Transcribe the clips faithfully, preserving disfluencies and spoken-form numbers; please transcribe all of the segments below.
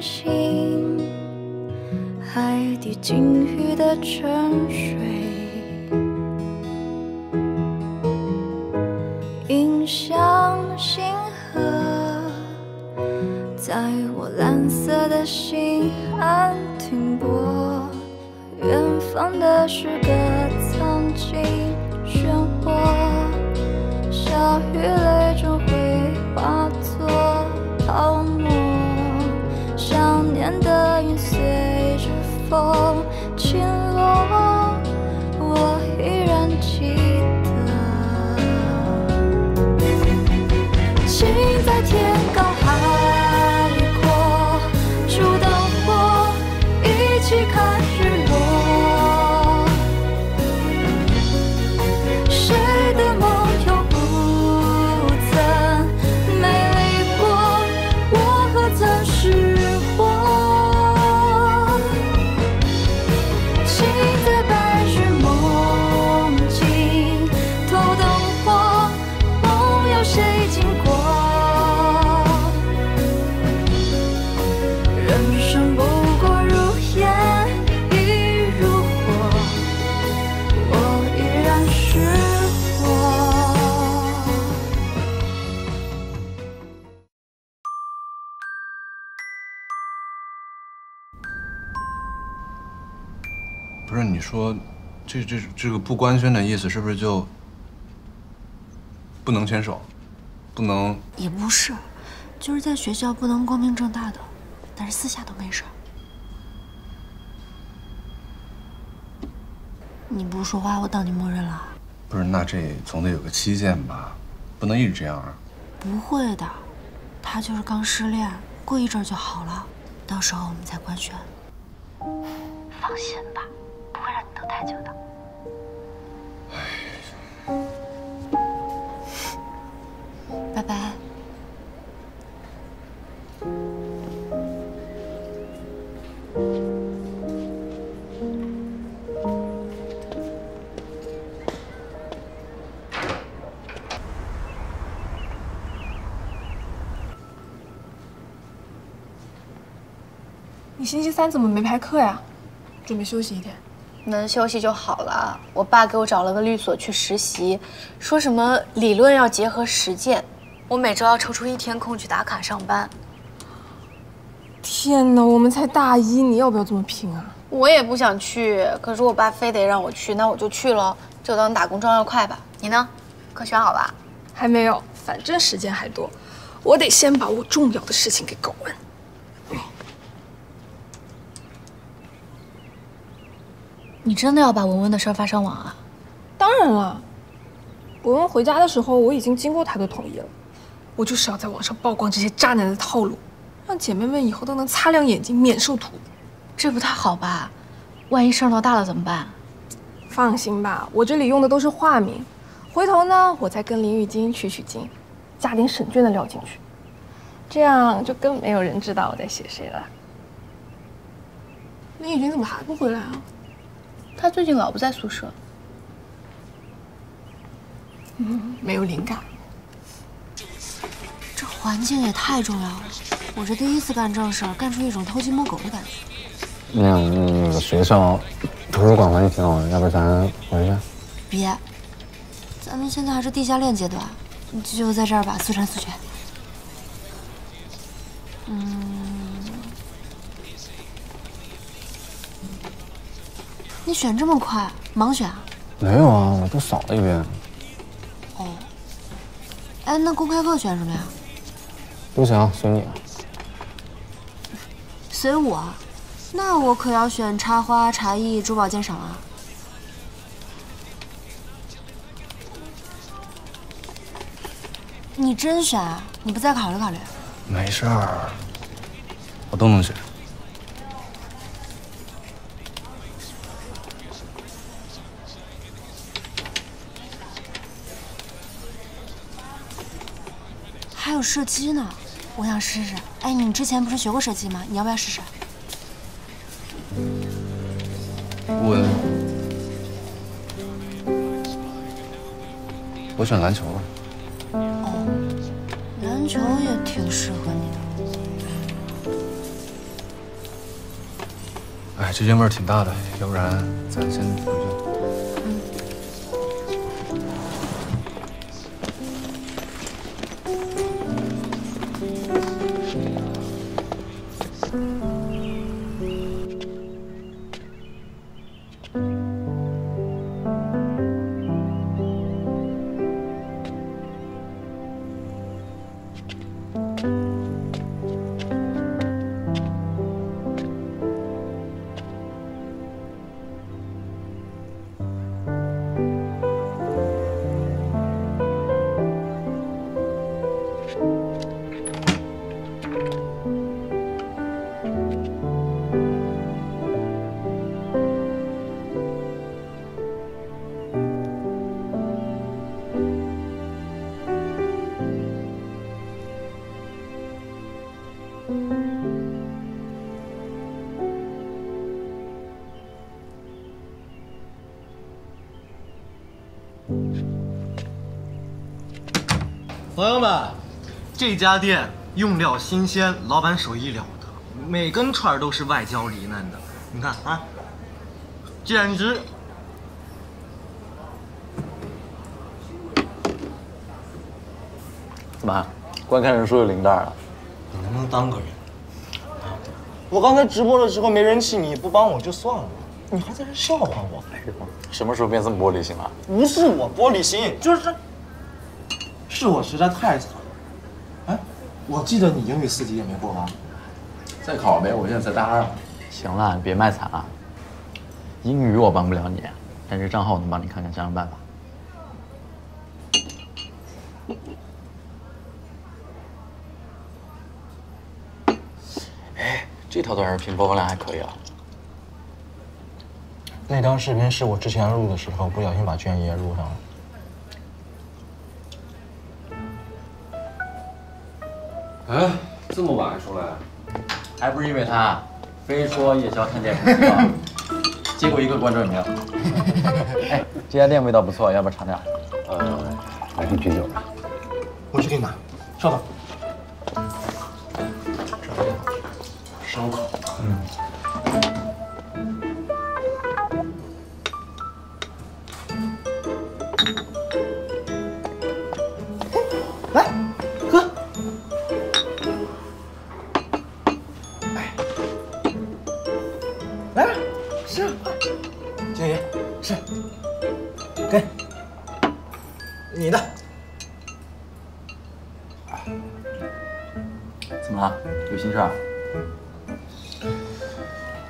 心，海底鲸鱼的沉睡。 映像星河，在我蓝色的心安停泊。远方的是个苍劲漩涡，小雨泪终会化作泡沫。想念的云随着风轻落，我依然记得。 心在天高海阔，触动我，一起看日落。谁的梦又不曾美丽过？我何曾失火？情在白日梦境偷动我，梦有谁经过？ 不是你说，这这这个不官宣的意思是不是就不能牵手，不能？也不是，就是在学校不能光明正大的，但是私下都没事儿。你不说话，我当你默认了。不是，那这总得有个期限吧？不能一直这样啊。不会的，他就是刚失恋，过一阵就好了，到时候我们再官宣。放心吧。 不会让你等太久的。拜拜。你星期三怎么没排课呀？准备休息一天。 能休息就好了。我爸给我找了个律所去实习，说什么理论要结合实践。我每周要抽出一天空去打卡上班。天哪，我们才大一，你要不要这么拼啊？我也不想去，可是我爸非得让我去，那我就去了，就当打工赚外快吧。你呢？课选好吧？还没有，反正时间还多，我得先把我重要的事情给搞完。 你真的要把文文的事儿发上网啊？当然了，文文回家的时候我已经经过她的同意了。我就是要在网上曝光这些渣男的套路，让姐妹们以后都能擦亮眼睛，免受荼毒。这不太好吧？万一事儿闹大了怎么办？放心吧，我这里用的都是化名，回头呢我再跟林玉晶取取经，加点审卷的料进去，这样就更没有人知道我在写谁了。林玉晶怎么还不回来啊？ 他最近老不在宿舍，嗯，没有灵感。这环境也太重要了，我这第一次干正事儿，干出一种偷鸡摸狗的感觉。那样，那个学校图书馆环境挺好的，要不咱回去？别，咱们现在还是地下恋阶段，你就在这儿吧，速战速决。嗯。 你选这么快，盲选啊？没有啊，我都扫了一遍。哦，哎，那公开课选什么呀？都行，随你。随我？那我可要选插花、茶艺、珠宝鉴赏啊。你真选？你不再考虑考虑？没事儿，我都能选。 还有射击呢，我想试试。哎，你之前不是学过射击吗？你要不要试试？我我选篮球吧。哦，篮球也挺适合你的。哎，这烟味儿挺大的，要不然咱先回去。嗯。朋友们，这家店用料新鲜，老板手艺了得，每根串都是外焦里嫩的。你看啊，简直！怎么，观看人数有零蛋啊？你能不能当个人？我刚才直播的时候没人气，你不帮我就算了，你还在这笑话我？哎呦，什么时候变这么玻璃心了？不是我玻璃心，就是。 是我实在太惨了，哎，我记得你英语四级也没过吧？再考呗，我现在才大二。行了，你别卖惨了。英语我帮不了你，但是账号我能帮你看看，想想办法。哎，这条短视频播放量还可以啊。那条视频是我之前录的时候，不小心把卷爷录上了。 哎，这么晚出来，还不是因为他，非说夜宵探店不行啊，结果一个观众也没有。哎，这家店味道不错，要不要尝点？呃，来瓶啤酒吧。我去给你拿，稍等。烧烤，嗯。来。 你的，怎么了？有心事啊？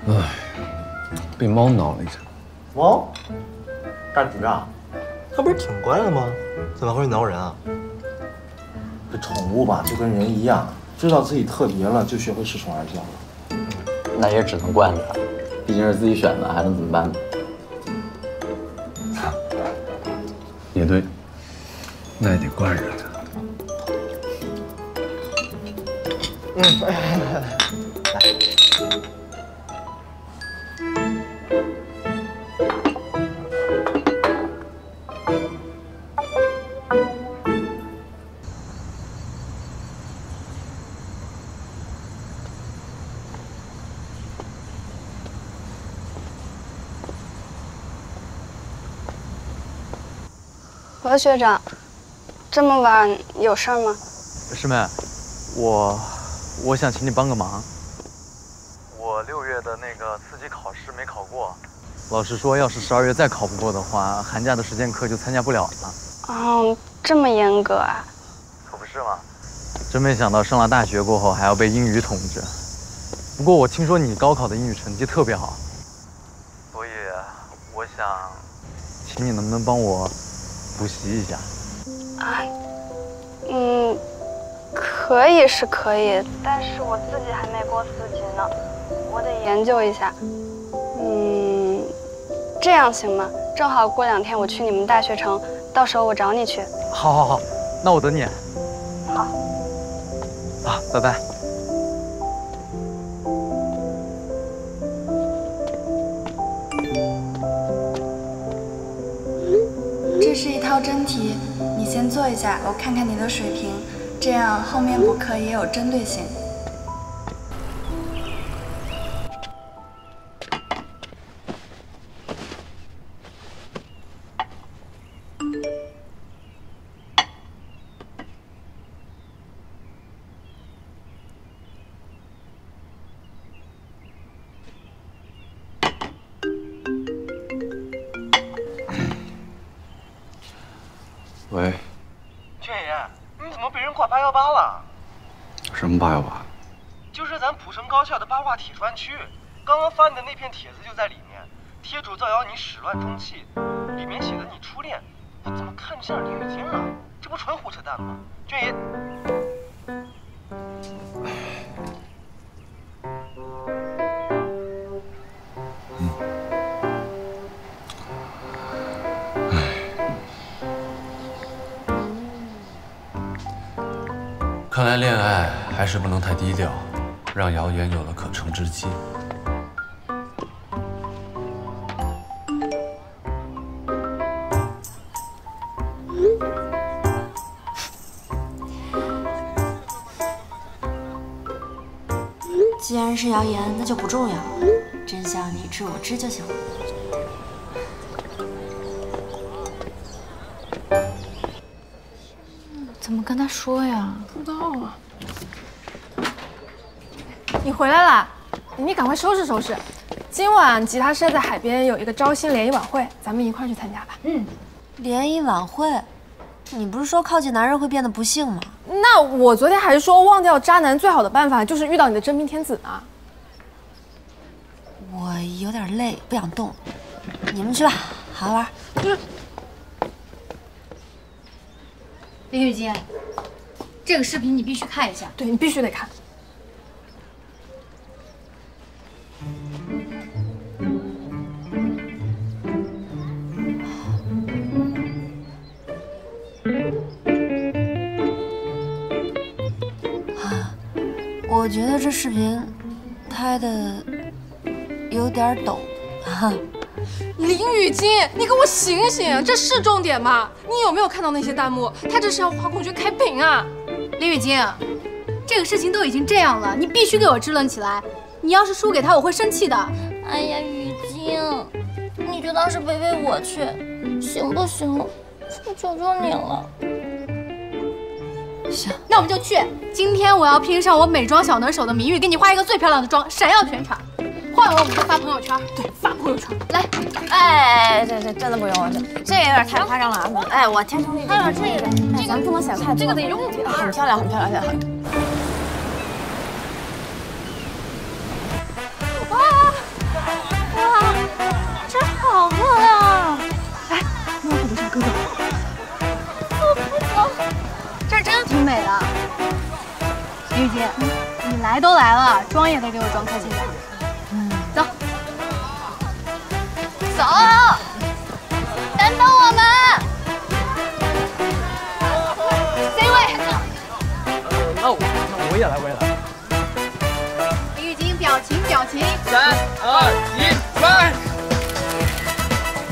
哎，被猫挠了一下。猫？大橘啊？它不是挺乖的吗？怎么会挠人啊？这宠物吧，就跟人一样，知道自己特别了，就学会恃宠而骄了。那也只能惯着它，毕竟是自己选的，还能怎么办呢？也对。 那也得惯着他。嗯，来来来来，何学长。 这么晚有事儿吗，师妹？我我想请你帮个忙。我六月的那个四级考试没考过，老师说要是十二月再考不过的话，寒假的实践课就参加不了了。哦，这么严格啊？可不是嘛！真没想到上了大学过后还要被英语统治。不过我听说你高考的英语成绩特别好，所以我想，请你能不能帮我补习一下？ 啊，嗯，可以是可以，但是我自己还没过四级呢，我得研究一下。嗯，这样行吗？正好过两天我去你们大学城，到时候我找你去。好，好，好，那我等你。好。啊，拜拜。 真题，你先做一下，我看看你的水平，这样后面补课也有针对性。喂，卷爷，你怎么被人挂八幺八了？什么八幺八？就是咱普生高校的八卦铁专区，刚刚发你的那篇帖子就在里面，贴主造谣你始乱终弃，里面写的你初恋，我怎么看着像是林雨晶啊？这不纯胡扯淡吗？卷爷，嗯，看来恋爱还是不能太低调。 让谣言有了可乘之机。既然是谣言，那就不重要。真相你知我知就行了。怎么跟他说呀？不知道啊。 你回来啦，你赶快收拾收拾。今晚吉他社在海边有一个招新联谊晚会，咱们一块去参加吧。嗯，联谊晚会，你不是说靠近男人会变得不幸吗？那我昨天还说忘掉渣男最好的办法就是遇到你的真命天子呢。我有点累，不想动。你们去吧，好好玩。嗯。林雨晶，这个视频你必须看一下。对，你必须得看。 我觉得这视频拍的有点抖，哈。林雨晶，你给我醒醒，这是重点吗？你有没有看到那些弹幕？他这是要花孔雀开屏啊！林雨晶，这个事情都已经这样了，你必须给我支棱起来。你要是输给他，我会生气的。哎呀，雨晶，你就当是陪陪我去，行不行？我求求你了。 行，那我们就去。今天我要拼上我美妆小能手的名誉，给你画一个最漂亮的妆，闪耀全场。画完我们再发朋友圈。对，发朋友圈。来，哎，这这真的不用了，这这有点太夸张了啊！哎，我天生丽质。还有这个，哎，咱们不能想太多。这个得用点。很漂亮，很漂亮，很漂亮。哇哇，这好漂亮啊！来，那我可留下哥哥。 挺美的，林雨姐，你来都来了，妆也得给我装开心点。嗯，走，走，等等我们 ，C 位。那我那我也来，我也来。林雨晶，表情表情。三二一，来。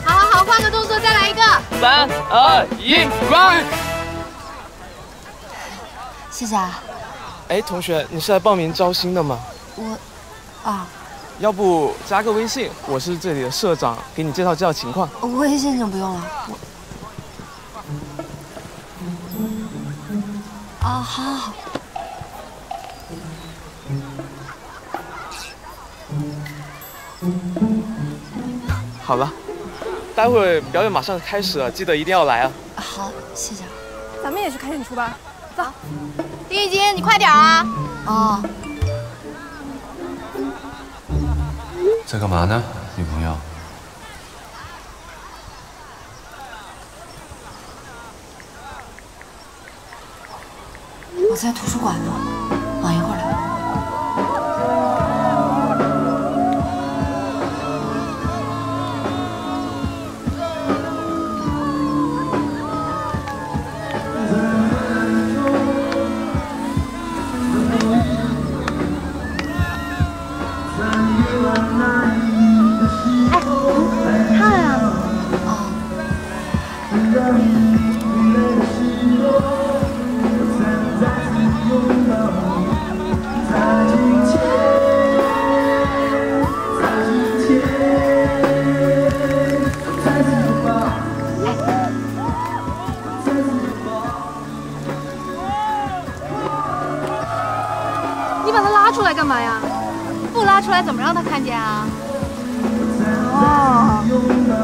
好好好，换个动作，再来一个。三二一，来。 谢谢啊！哎，同学，你是来报名招新的吗？我，啊，要不加个微信？我是这里的社长，给你介绍介绍情况。微信就不用了。我，啊，好，好，好。好了，待会表演马上开始了，记得一定要来啊！好，谢谢。咱们也去看演出吧。 走，林雨晶，你快点啊！哦，在干嘛呢，女朋友？我在图书馆呢，等一会儿来。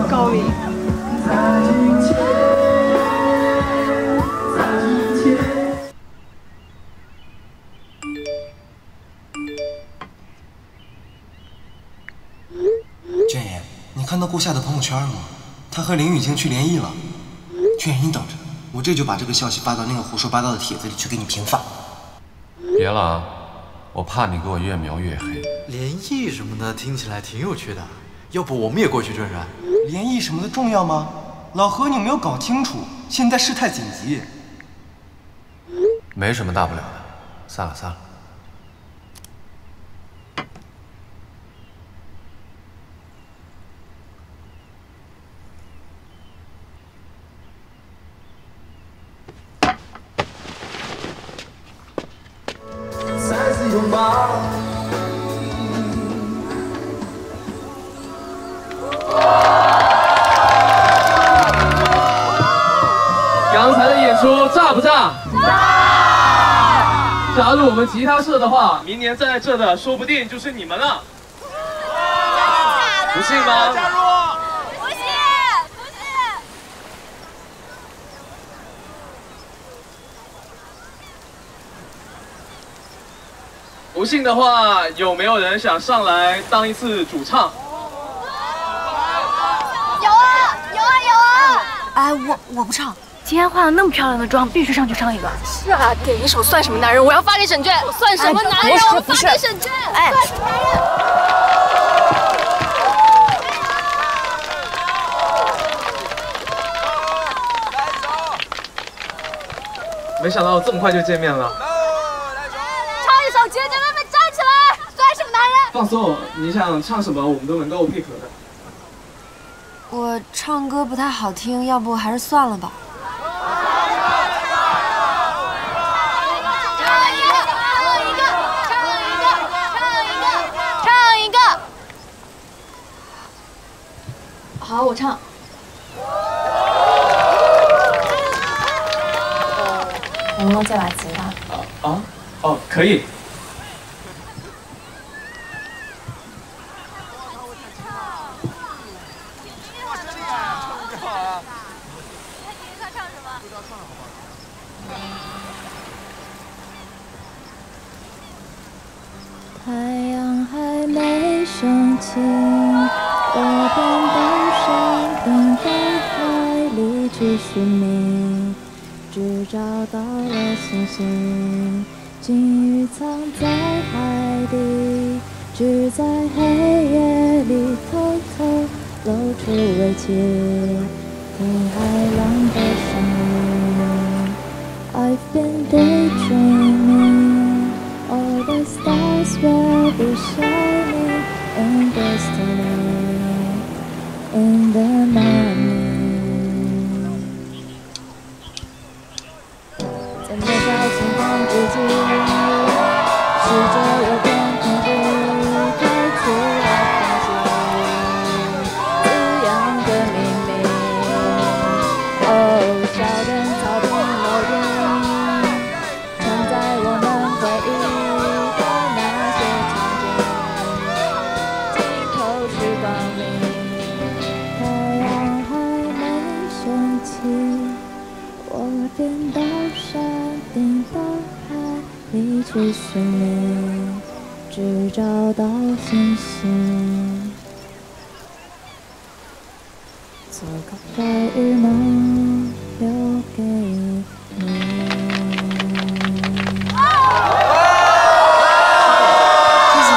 高明。看到顾夏的朋友圈了吗？他和林雨晴去联谊了，去联谊等着。我这就把这个消息发到那个胡说八道的帖子里去给你平反。别了啊，我怕你给我越描越黑。联谊什么的听起来挺有趣的，要不我们也过去转转？联谊什么的重要吗？老何，你有没有搞清楚？现在事态紧急。没什么大不了的，散了散了。 吉他社的话，明年站在这的，说不定就是你们了。不信吗？加入！不信，不信。不信的话，有没有人想上来当一次主唱？有啊，有啊，有啊！哎，我我不唱。 今天化了那么漂亮的妆，必须上去唱一个。是啊，点一首算什么男人？我要发给沈娟。我算什么男人？我发给沈娟。哎，没想到这么快就见面了。唱一首姐姐妹妹站起来，算什么男人？放松，你想唱什么，我们都能够配合的。我唱歌不太好听，要不还是算了吧。 好，我唱。能不能借把吉他？啊啊哦，可以。太阳还没升起，我等待。 等到海里去寻觅，只找到了星星。鲸鱼藏在海底，只在黑夜里偷偷露出委屈。听海浪的声音。I've been daydreaming, all the stars will be shining in destiny. In the morning， 在渺小星光之际，试着有点恐惧，开出了风景，滋养的秘密。哦，小人草的烙印，藏在我们回忆的那些场景，尽头是光明。 便到山顶，到海里去寻觅，只找到星星。做个白日梦，留给你。谢谢。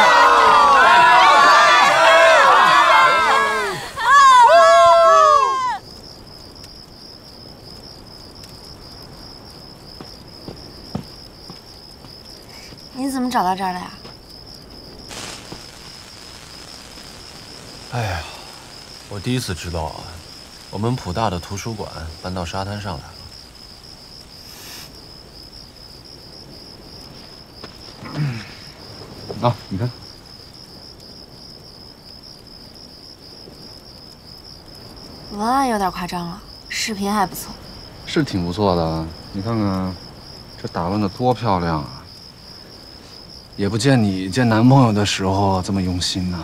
找到这儿了呀！哎呀，我第一次知道啊，我们普大的图书馆搬到沙滩上来了。啊，你看，文案有点夸张了，视频还不错。是挺不错的，你看看，这打扮的多漂亮啊！ 也不见你见男朋友的时候这么用心呐。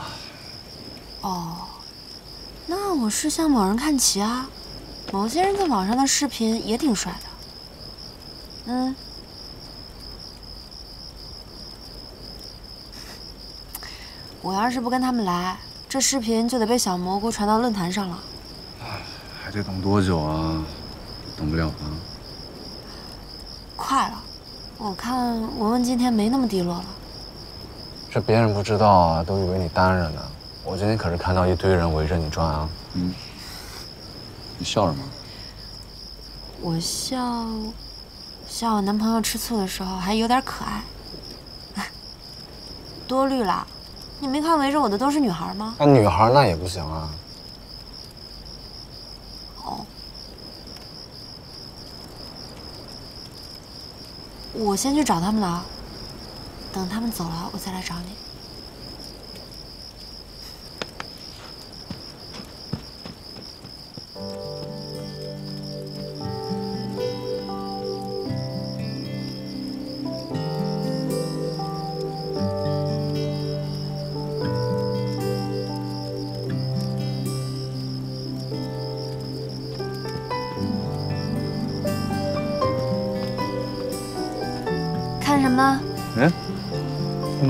哦，那我是向某人看齐啊。某些人在网上的视频也挺帅的。嗯，我要是不跟他们来，这视频就得被小蘑菇传到论坛上了。还得等多久啊？等不了吧？快了，我看文文今天没那么低落了。这别人不知道啊，都以为你单着呢。我今天可是看到一堆人围着你转啊。嗯。你笑什么？我笑，笑我男朋友吃醋的时候还有点可爱。 多虑了，你没看围着我的都是女孩吗？那、啊、女孩那也不行啊。哦，我先去找他们了，等他们走了我再来找你。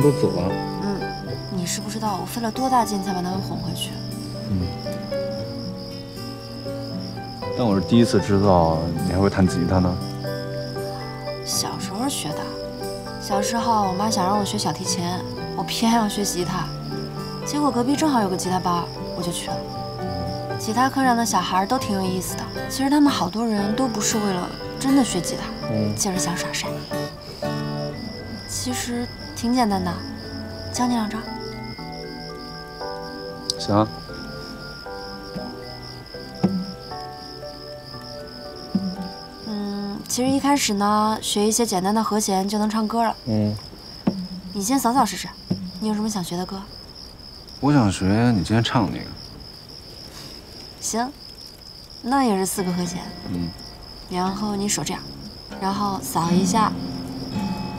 都走了。嗯，你是不知道我费了多大劲才把他们哄回去。嗯，但我是第一次知道你还会弹吉他呢。小时候学的，小时候我妈想让我学小提琴，我偏要学吉他，结果隔壁正好有个吉他班，我就去了。吉他课上的小孩都挺有意思的，其实他们好多人都不是为了真的学吉他，嗯，就是想耍帅。其实。 挺简单的，教你两招。行啊。嗯，其实一开始呢，学一些简单的和弦就能唱歌了。嗯。你先扫扫试试，你有什么想学的歌？我想学你今天唱的那个。行，那也是四个和弦。嗯。然后你手这样，然后扫一下。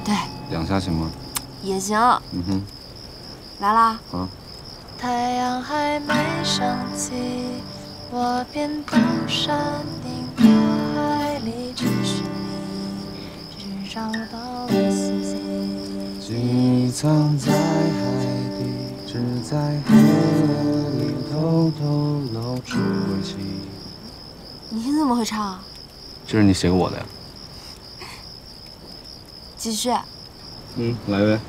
对。两下行吗？ 也行，嗯哼，来啦！啊，太阳还没升起，我便投身你的怀里，只是你，只找到我自己。你藏在海底，只在黑夜里偷偷露出微笑。你怎么会唱啊？这是你写给我的呀。继续。 嗯，来呗。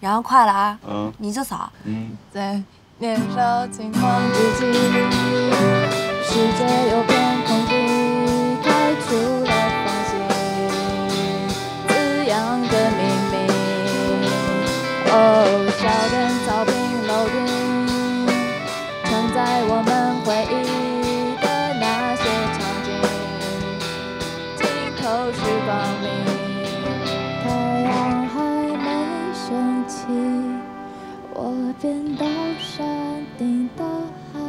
然后快了啊，嗯，你就扫。嗯，在年少轻狂之际，世界有片空地，开出了风景，滋养的秘密。哦，小人早被蝼蚁。 在我们回忆的那些场景，尽头是光明。太阳还没升起，我便到山顶到海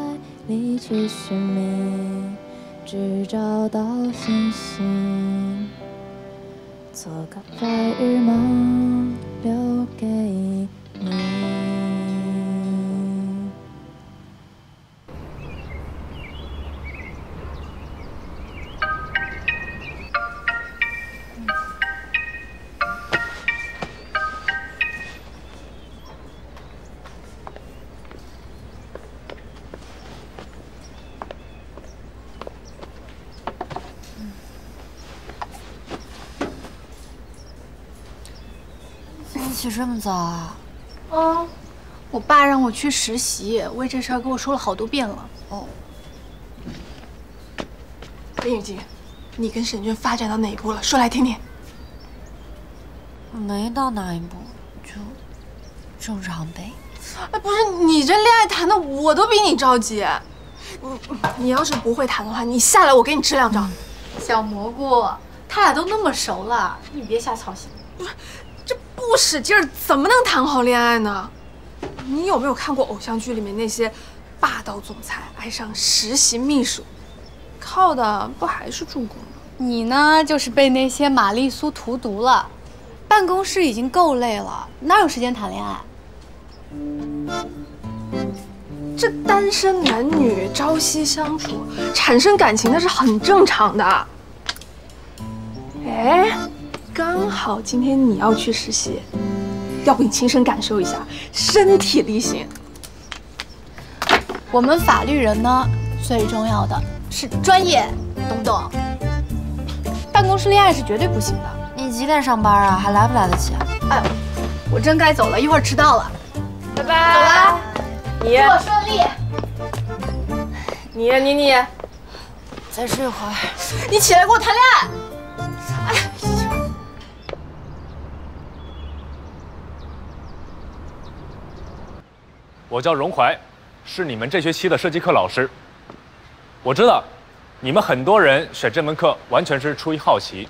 里去寻觅，只找到星星。做个白日梦，留给你。 去这么早啊？哦，我爸让我去实习，为这事儿跟我说了好多遍了。哦，林雨洁，你跟沈娟发展到哪一步了？说来听听。没到哪一步，就正常呗。哎，不是你这恋爱谈的，我都比你着急。你你要是不会谈的话，你下来我给你支两招。嗯、小蘑菇，他俩都那么熟了，你别瞎操心。不是。 不使劲儿怎么能谈好恋爱呢？你有没有看过偶像剧里面那些霸道总裁爱上实习秘书，靠的不还是助攻吗？你呢，就是被那些玛丽苏荼毒了。办公室已经够累了，哪有时间谈恋爱？这单身男女朝夕相处，产生感情那是很正常的。哎，刚好今天你要去实习，要不你亲身感受一下，身体力行。我们法律人呢，最重要的是专业，懂不懂？办公室恋爱是绝对不行的。你几点上班啊？还来不来得及啊？哎，我真该走了，一会儿迟到了。拜拜。走啦。你。祝我顺利。你你你，再睡一会儿。你起来给我谈恋爱。 哎呀！我叫荣怀，是你们这学期的设计课老师。我知道，你们很多人选这门课完全是出于好奇，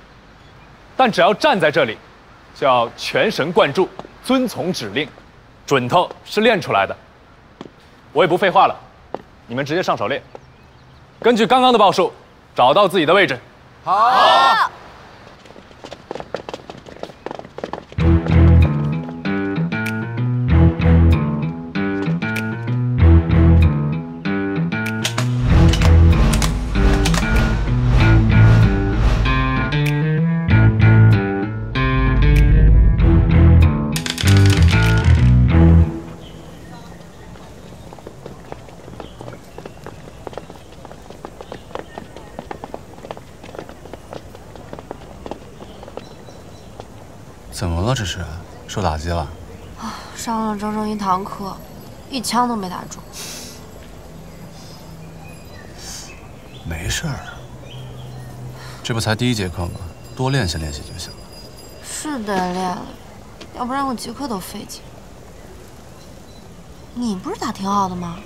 但只要站在这里，就要全神贯注，遵从指令，准头是练出来的。我也不废话了，你们直接上手练。根据刚刚的报数，找到自己的位置。好。 怎么了？这是受打击了？啊，上了整整一堂课，一枪都没打中。没事儿，这不才第一节课吗？多练习练习就行了。是得练了，要不然我节课都费劲。你不是打挺好的吗？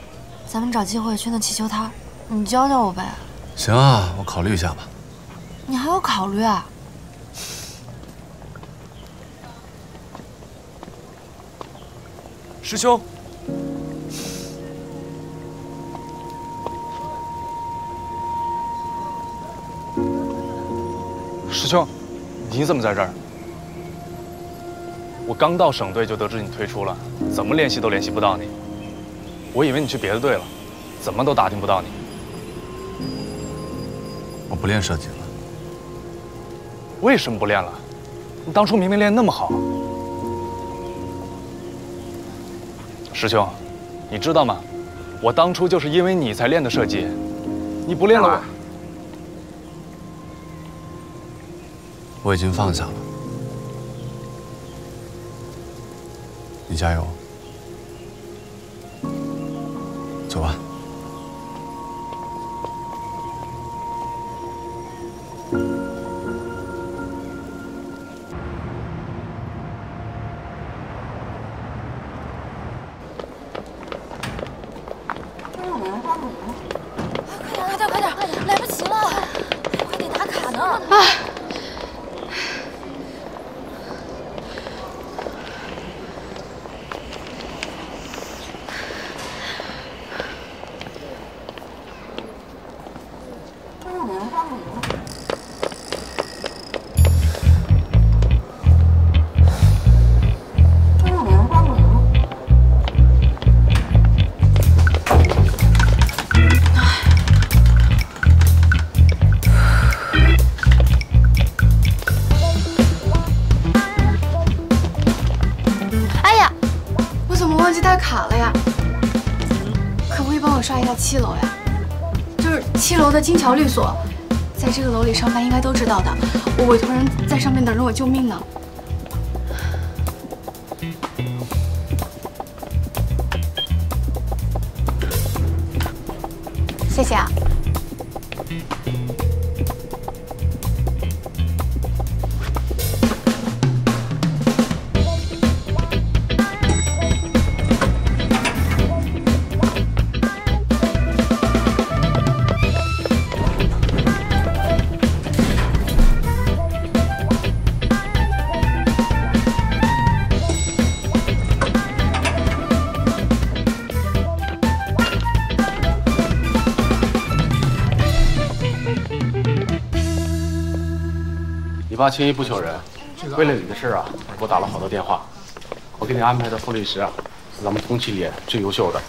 咱们找机会去那气球摊，你教教我呗。行啊，我考虑一下吧。你还要考虑啊？ 师兄，师兄，你怎么在这儿？我刚到省队就得知你退出了，怎么联系都联系不到你。我以为你去别的队了，怎么都打听不到你。我不练射击了。为什么不练了？你当初明明练那么好。 师兄，你知道吗？我当初就是因为你才练的射击，你不练了我，我已经放下了。你加油，走吧。 七楼呀，就是七楼的金桥律所，在这个楼里上班应该都知道的。我委托人在上面等着我救命呢。谢谢啊。你爸轻易不求人，为了你的事啊，我打了好多电话。我给你安排的副律师啊，是咱们通缉里最优秀的，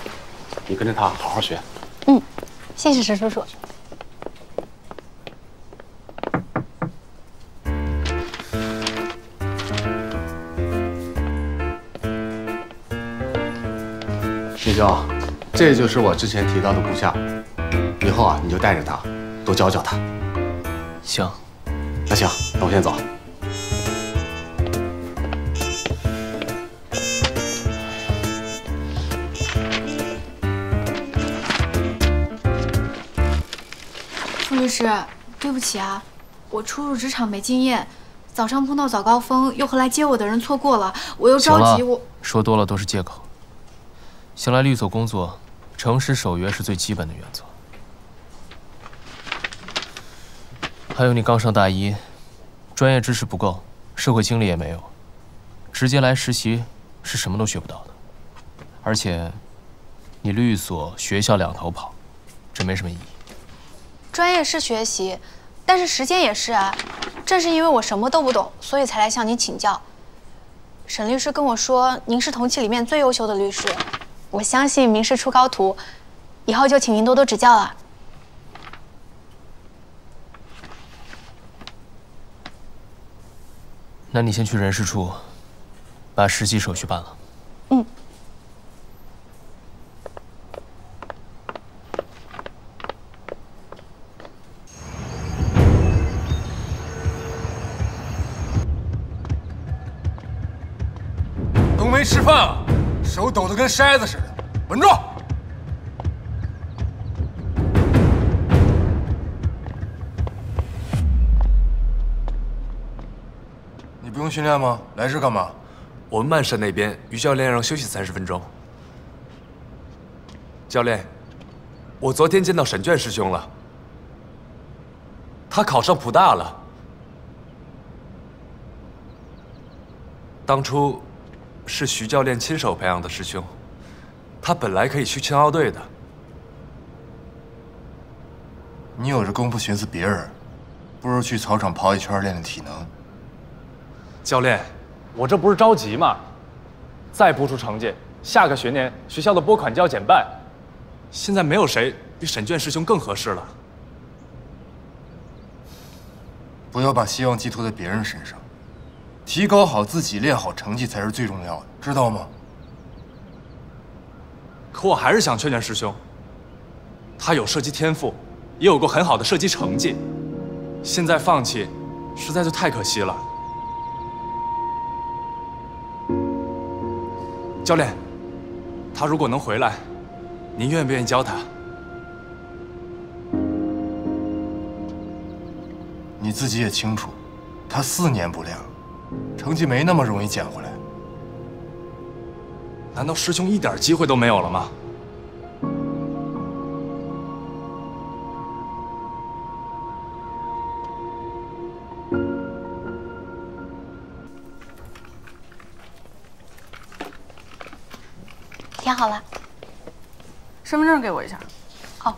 你跟着他好好学。嗯，谢谢沈叔叔。丽萍，这就是我之前提到的部下，以后啊你就带着他，多教教他。行，那行，那我先走。 律师，对不起啊，我初入职场没经验，早上碰到早高峰，又和来接我的人错过了，我又着急，我说多了都是借口。想来律所工作，诚实守约是最基本的原则。还有你刚上大一，专业知识不够，社会经历也没有，直接来实习是什么都学不到的。而且，你律所、学校两头跑，这没什么意义。 专业是学习，但是时间也是啊。正是因为我什么都不懂，所以才来向您请教。沈律师跟我说，您是同期里面最优秀的律师，我相信名师出高徒，以后就请您多多指教了。那你先去人事处，把实习手续办了。嗯。 没吃饭啊，手抖得跟筛子似的，稳住！你不用训练吗？来这干嘛？我们曼山那边于教练让休息三十分钟。教练，我昨天见到沈卷师兄了，他考上普大了。当初。 是徐教练亲手培养的师兄，他本来可以去青奥队的。你有这功夫寻思别人，不如去操场跑一圈练练体能。教练，我这不是着急吗？再不出成绩，下个学年学校的拨款就要减半。现在没有谁比沈卷师兄更合适了。不要把希望寄托在别人身上。 提高好自己，练好成绩才是最重要的，知道吗？可我还是想劝劝师兄，他有射击天赋，也有过很好的射击成绩，现在放弃，实在是太可惜了。教练，他如果能回来，您愿不愿意教他？你自己也清楚，他四年不练了。 成绩没那么容易捡回来，难道师兄一点机会都没有了吗？填好了，身份证给我一下。哦。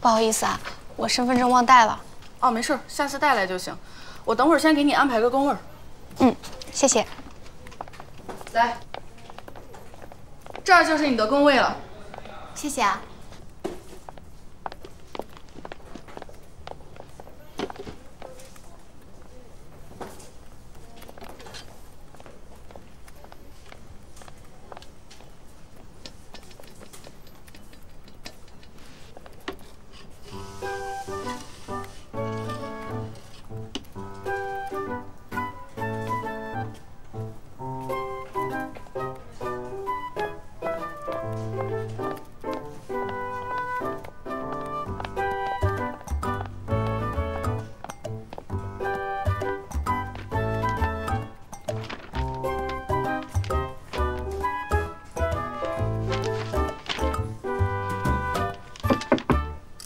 不好意思啊，我身份证忘带了。哦，没事，下次带来就行。我等会儿先给你安排个工位。嗯，谢谢。来，这儿就是你的工位了。谢谢啊。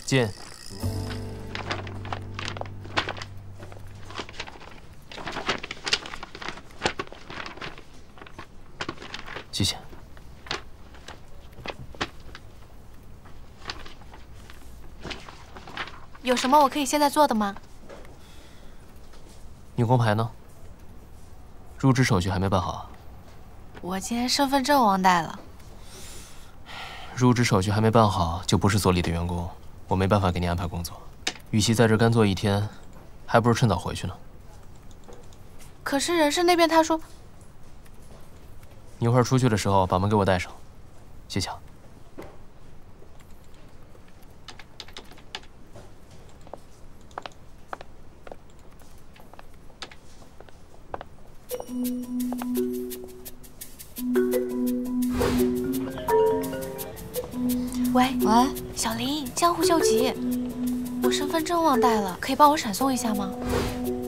进。谢谢。有什么我可以现在做的吗？你工牌呢？入职手续还没办好？我今天身份证忘带了。入职手续还没办好，就不是所里的员工，我没办法给你安排工作。与其在这干坐一天，还不如趁早回去呢。可是人事那边他说，你一会儿出去的时候把门给我带上，谢谢啊。 喂喂，小林，江湖救急，我身份证忘带了，可以帮我闪送一下吗？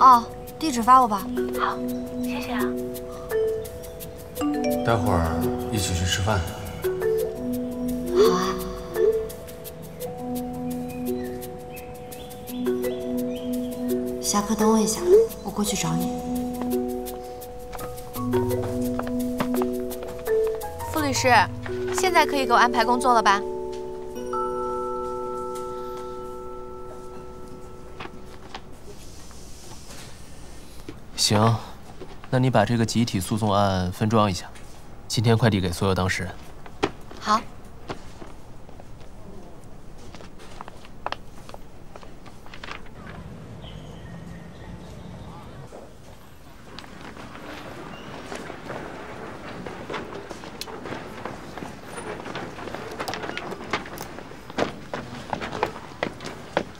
哦，地址发我吧。好，谢谢啊。待会儿一起去吃饭。好啊。下课等我一下，我过去找你。 律师，现在可以给我安排工作了吧？行，那你把这个集体诉讼案分装一下，今天快递给所有当事人。好。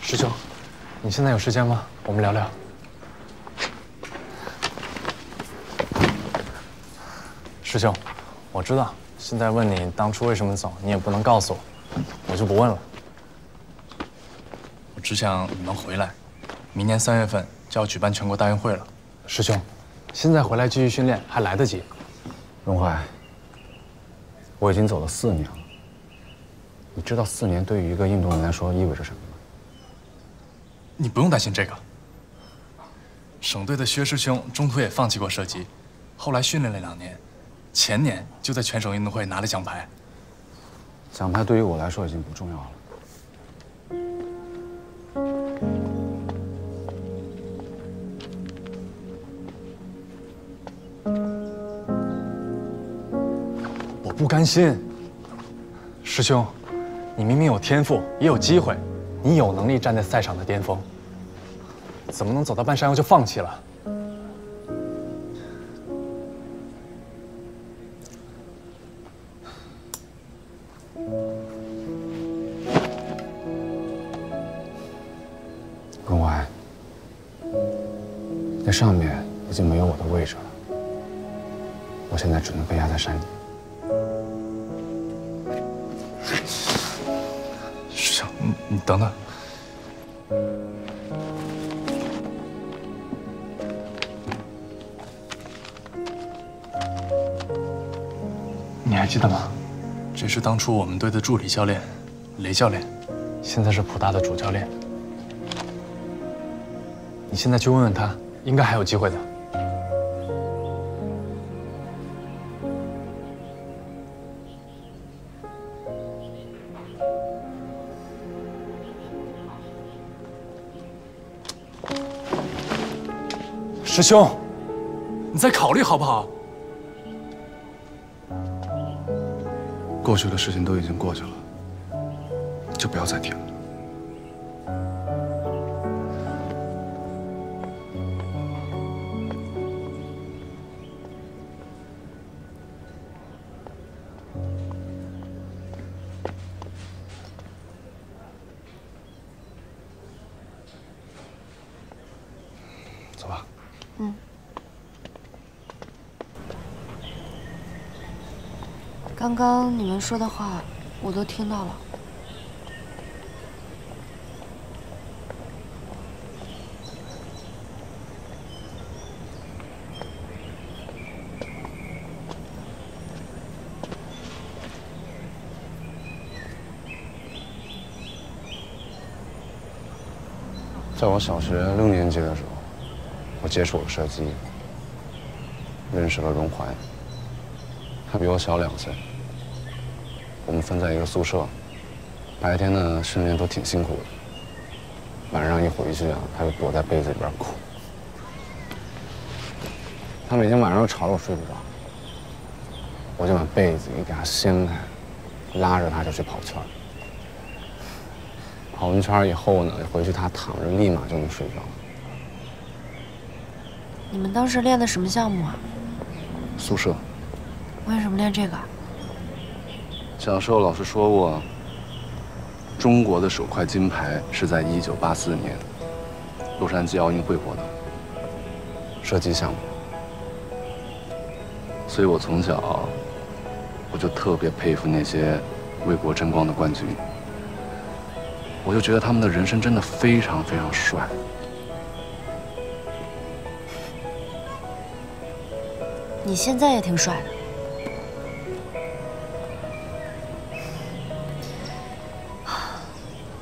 师兄，你现在有时间吗？我们聊聊。师兄，我知道，现在问你当初为什么走，你也不能告诉我，我就不问了。我只想你能回来。明年三月份就要举办全国大运会了。师兄，现在回来继续训练还来得及。荣怀，我已经走了四年了。你知道四年对于一个运动员来说意味着什么？ 你不用担心这个。省队的薛师兄中途也放弃过射击，后来训练了两年，前年就在全省运动会拿了奖牌。奖牌对于我来说已经不重要了。我不甘心，师兄，你明明有天赋，也有机会。 你有能力站在赛场的巅峰，怎么能走到半山腰就放弃了？荣怀，在上面已经没有我的位置了，我现在只能被压在山底。 你等等，你还记得吗？这是当初我们队的助理教练，雷教练，现在是普大的主教练。你现在去问问他，应该还有机会的。师兄，你再考虑好不好？过去的事情都已经过去了，就不要再提了。走吧。 嗯。刚刚你们说的话，我都听到了。在我小学六年级的时候。 我接触了射击，认识了荣怀，他比我小两岁。我们分在一个宿舍，白天呢训练都挺辛苦的，晚上一回去啊，他就躲在被子里边哭。他每天晚上都吵得我睡不着，我就把被子一给他掀开，拉着他就去跑圈。跑完圈以后呢，回去他躺着立马就能睡着。你们当时练的什么项目啊？宿舍。为什么练这个？蒋寿老师说过，中国的首块金牌是在一九八四年洛杉矶奥运会获得，射击项目。 所以我从小我就特别佩服那些为国争光的冠军，我就觉得他们的人生真的非常非常帅。你现在也挺帅的。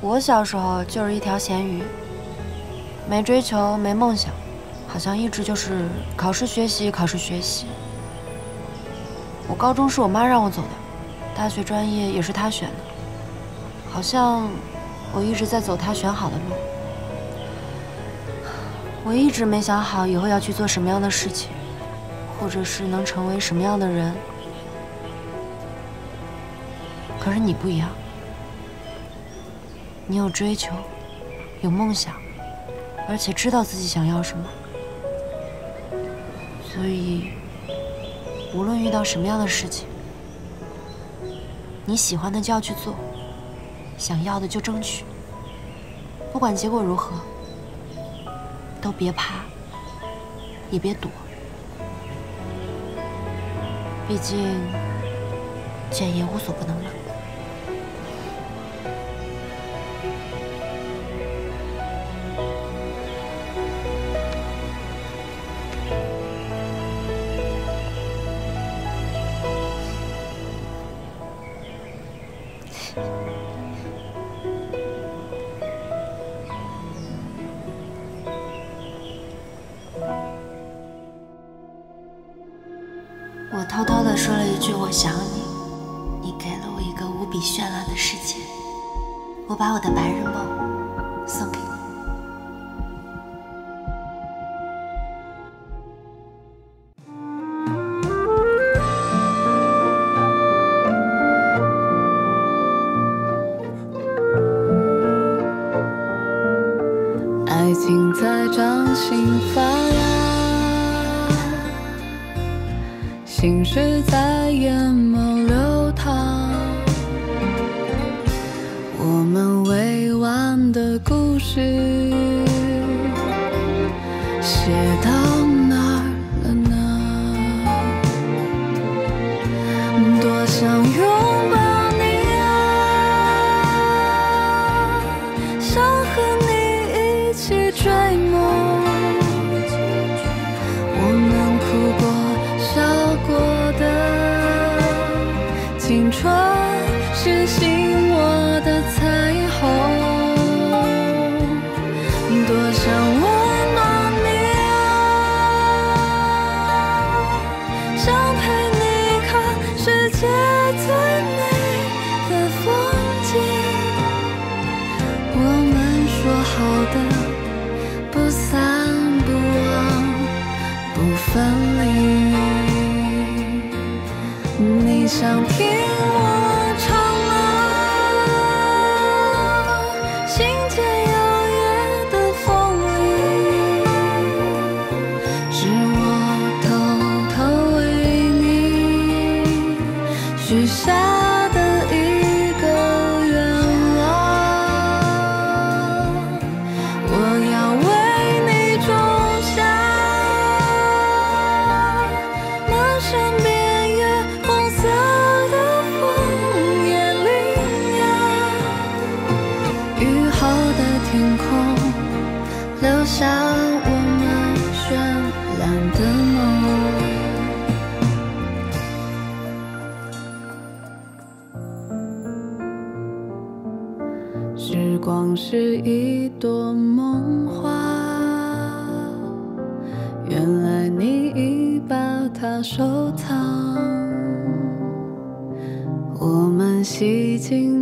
我小时候就是一条咸鱼，没追求，没梦想，好像一直就是考试学习，考试学习。 我高中是我妈让我走的，大学专业也是她选的，好像我一直在走她选好的路。我一直没想好以后要去做什么样的事情，或者是能成为什么样的人。可是你不一样，你有追求，有梦想，而且知道自己想要什么，所以。 无论遇到什么样的事情，你喜欢的就要去做，想要的就争取，不管结果如何，都别怕，也别躲。毕竟，简爷无所不能嘛。我偷偷地说了一句“我想你”，你给了我一个无比绚烂的世界。我把我的白日梦送给你。 心事在眼眸流淌，我们未完的故事，写到哪儿了呢？多想拥抱你啊，想和你一起追梦。 青春是醒我的彩虹，多想温暖你啊，想陪你看世界最美的风景。我们说好的不散不忘不分离。 你想听我唱吗？心间摇曳的风里，是我偷偷为你许下。 时光是一朵梦花，原来你已把它收藏。我们洗净。